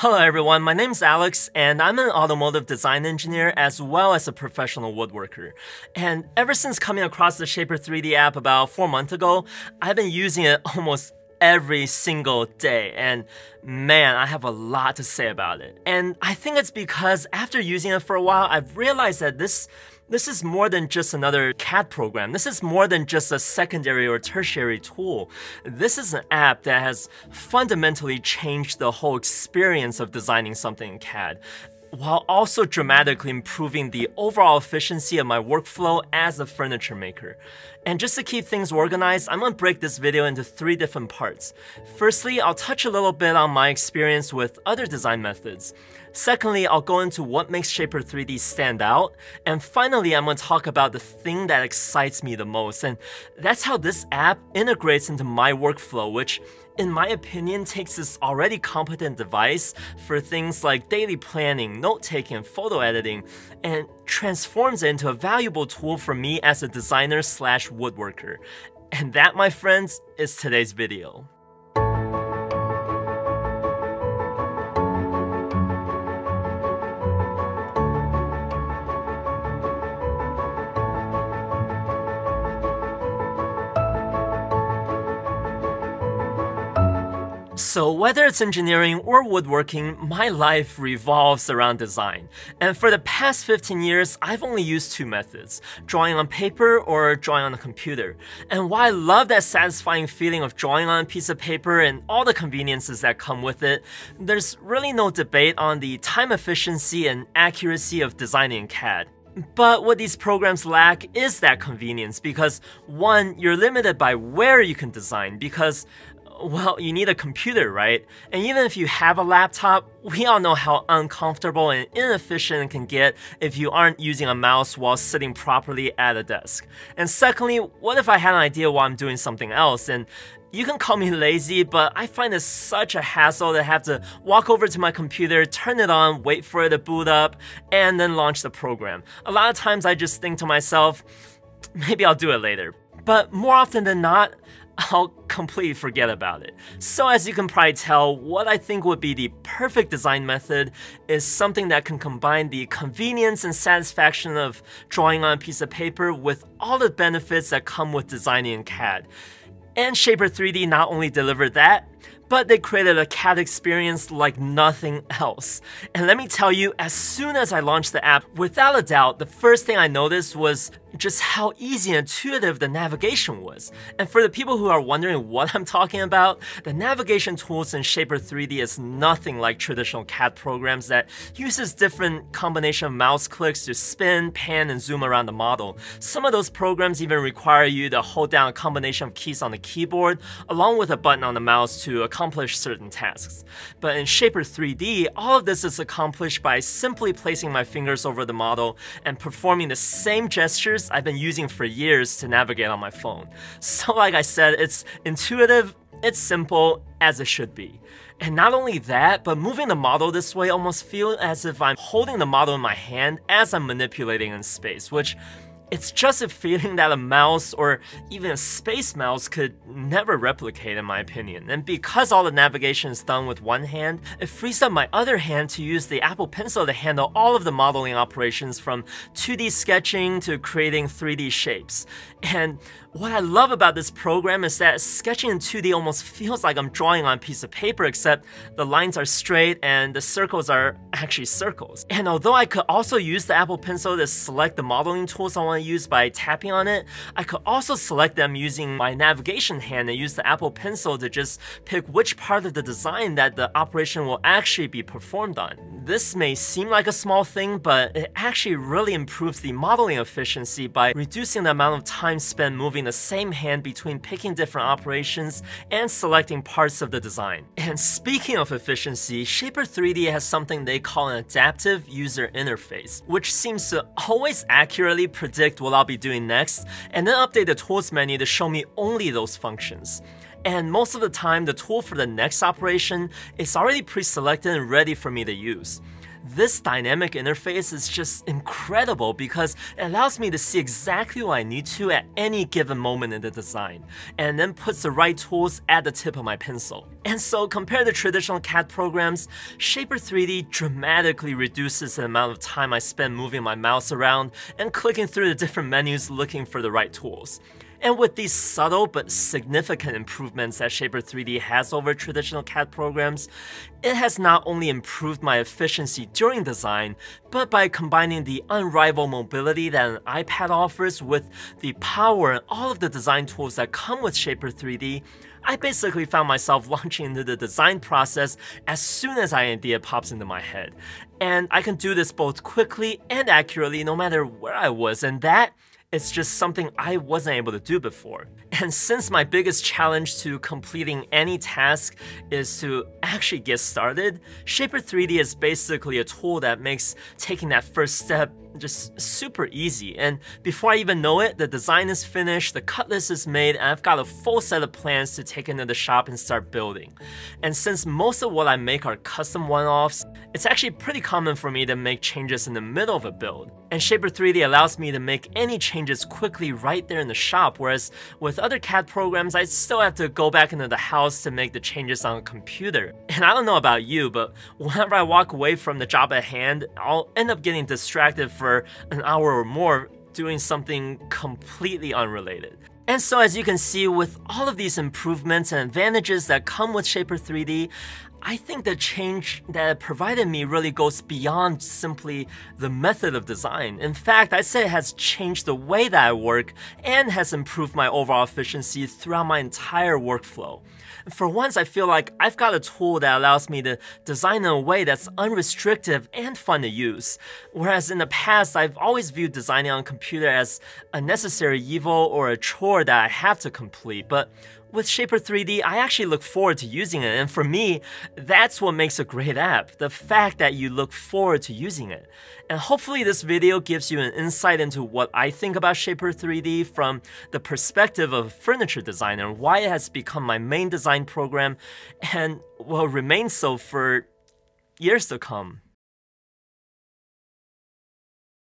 Hello everyone, my name's Alex and I'm an automotive design engineer as well as a professional woodworker. And ever since coming across the Shapr3D app about 4 months ago, I've been using it almost every single day, and man, I have a lot to say about it. And I think it's because after using it for a while, I've realized that this is more than just another CAD program. This is more than just a secondary or tertiary tool. This is an app that has fundamentally changed the whole experience of designing something in CAD, while also dramatically improving the overall efficiency of my workflow as a furniture maker. And just to keep things organized, I'm gonna break this video into 3 different parts. Firstly, I'll touch a little bit on my experience with other design methods. Secondly, I'll go into what makes Shapr3D stand out. And finally, I'm gonna talk about the thing that excites me the most, and that's how this app integrates into my workflow, which in my opinion takes this already competent device for things like daily planning, note-taking, and photo editing, and transforms it into a valuable tool for me as a designer slash woodworker. And that, my friends, is today's video. So whether it's engineering or woodworking, my life revolves around design. And for the past 15 years, I've only used 2 methods, drawing on paper or drawing on a computer. And while I love that satisfying feeling of drawing on a piece of paper and all the conveniences that come with it, there's really no debate on the time efficiency and accuracy of designing in CAD. But what these programs lack is that convenience because, one, you're limited by where you can design because, well, you need a computer, right? And even if you have a laptop, we all know how uncomfortable and inefficient it can get if you aren't using a mouse while sitting properly at a desk. And secondly, what if I had an idea while I'm doing something else? And you can call me lazy, but I find it such a hassle to have to walk over to my computer, turn it on, wait for it to boot up, and then launch the program. A lot of times I just think to myself, maybe I'll do it later. But more often than not, I'll completely forget about it. So as you can probably tell, what I think would be the perfect design method is something that can combine the convenience and satisfaction of drawing on a piece of paper with all the benefits that come with designing in CAD. And Shapr3D not only delivered that, but they created a CAD experience like nothing else. And let me tell you, as soon as I launched the app, without a doubt, the first thing I noticed was just how easy and intuitive the navigation was. And for the people who are wondering what I'm talking about, the navigation tools in Shapr3D is nothing like traditional CAD programs that uses different combination of mouse clicks to spin, pan, and zoom around the model. Some of those programs even require you to hold down a combination of keys on the keyboard, along with a button on the mouse to accomplish certain tasks. But in Shapr3D, all of this is accomplished by simply placing my fingers over the model and performing the same gestures I've been using for years to navigate on my phone. So like I said, it's intuitive, it's simple, as it should be. And not only that, but moving the model this way almost feels as if I'm holding the model in my hand as I'm manipulating in space, which it's just a feeling that a mouse or even a space mouse could never replicate in my opinion. And because all the navigation is done with one hand, it frees up my other hand to use the Apple Pencil to handle all of the modeling operations from 2D sketching to creating 3D shapes. And what I love about this program is that sketching in 2D almost feels like I'm drawing on a piece of paper, except the lines are straight and the circles are actually circles. And although I could also use the Apple Pencil to select the modeling tools I want to use by tapping on it, I could also select them using my navigation hand and use the Apple Pencil to just pick which part of the design that the operation will actually be performed on. This may seem like a small thing, but it actually really improves the modeling efficiency by reducing the amount of time spent moving the same hand between picking different operations and selecting parts of the design. And speaking of efficiency, Shapr3D has something they call an adaptive user interface, which seems to always accurately predict what I'll be doing next and then update the tools menu to show me only those functions. And most of the time, the tool for the next operation is already pre-selected and ready for me to use. This dynamic interface is just incredible because it allows me to see exactly what I need to at any given moment in the design, and then puts the right tools at the tip of my pencil. And so compared to traditional CAD programs, Shapr3D dramatically reduces the amount of time I spend moving my mouse around and clicking through the different menus looking for the right tools. And with these subtle but significant improvements that Shapr3D has over traditional CAD programs, it has not only improved my efficiency during design, but by combining the unrivaled mobility that an iPad offers with the power and all of the design tools that come with Shapr3D, I basically found myself launching into the design process as soon as an idea pops into my head. And I can do this both quickly and accurately no matter where I was, and that it's just something I wasn't able to do before. And since my biggest challenge to completing any task is to actually get started, Shapr3D is basically a tool that makes taking that first step just super easy. And before I even know it, the design is finished, the cut list is made, and I've got a full set of plans to take into the shop and start building. And since most of what I make are custom one-offs, it's actually pretty common for me to make changes in the middle of a build. And Shapr3D allows me to make any changes quickly right there in the shop, whereas with other CAD programs, I still have to go back into the house to make the changes on a computer. And I don't know about you, but whenever I walk away from the job at hand, I'll end up getting distracted for an hour or more doing something completely unrelated. And so as you can see, with all of these improvements and advantages that come with Shapr3D, I think the change that it provided me really goes beyond simply the method of design. In fact, I'd say it has changed the way that I work and has improved my overall efficiency throughout my entire workflow. For once, I feel like I've got a tool that allows me to design in a way that's unrestrictive and fun to use. Whereas in the past, I've always viewed designing on a computer as a necessary evil or a chore that I have to complete. But with Shapr3D, I actually look forward to using it, and for me, that's what makes a great app, the fact that you look forward to using it. And hopefully this video gives you an insight into what I think about Shapr3D from the perspective of a furniture designer, why it has become my main design program, and will remain so for years to come.